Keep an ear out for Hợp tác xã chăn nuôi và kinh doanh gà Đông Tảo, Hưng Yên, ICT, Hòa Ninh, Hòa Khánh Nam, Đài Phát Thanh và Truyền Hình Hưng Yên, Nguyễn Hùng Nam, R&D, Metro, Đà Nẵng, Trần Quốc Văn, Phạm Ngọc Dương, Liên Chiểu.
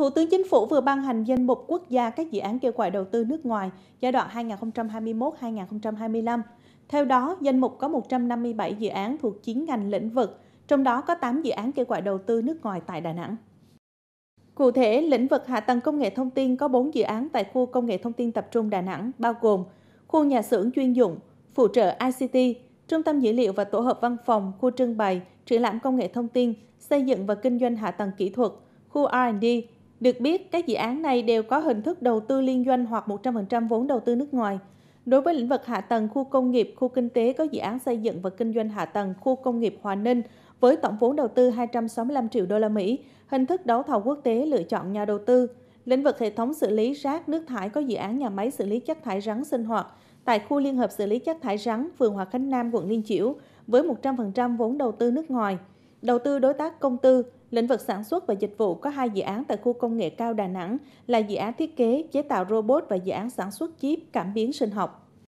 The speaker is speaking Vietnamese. Thủ tướng Chính phủ vừa ban hành danh mục quốc gia các dự án kêu gọi đầu tư nước ngoài giai đoạn 2021-2025. Theo đó, danh mục có 157 dự án thuộc 9 ngành lĩnh vực, trong đó có 8 dự án kêu gọi đầu tư nước ngoài tại Đà Nẵng. Cụ thể, lĩnh vực hạ tầng công nghệ thông tin có 4 dự án tại khu công nghệ thông tin tập trung Đà Nẵng, bao gồm khu nhà xưởng chuyên dụng, phụ trợ ICT, trung tâm dữ liệu và tổ hợp văn phòng, khu trưng bày, triển lãm công nghệ thông tin, xây dựng và kinh doanh hạ tầng kỹ thuật, khu R&D. Được biết, các dự án này đều có hình thức đầu tư liên doanh hoặc 100% vốn đầu tư nước ngoài. Đối với lĩnh vực hạ tầng khu công nghiệp, khu kinh tế có dự án xây dựng và kinh doanh hạ tầng khu công nghiệp Hòa Ninh với tổng vốn đầu tư 265 triệu đô la Mỹ, hình thức đấu thầu quốc tế lựa chọn nhà đầu tư. Lĩnh vực hệ thống xử lý rác nước thải có dự án nhà máy xử lý chất thải rắn sinh hoạt tại khu liên hợp xử lý chất thải rắn phường Hòa Khánh Nam, quận Liên Chiểu với 100% vốn đầu tư nước ngoài. Đầu tư đối tác công tư, lĩnh vực sản xuất và dịch vụ có 2 dự án tại khu công nghệ cao Đà Nẵng là dự án thiết kế, chế tạo robot và dự án sản xuất chip cảm biến sinh học.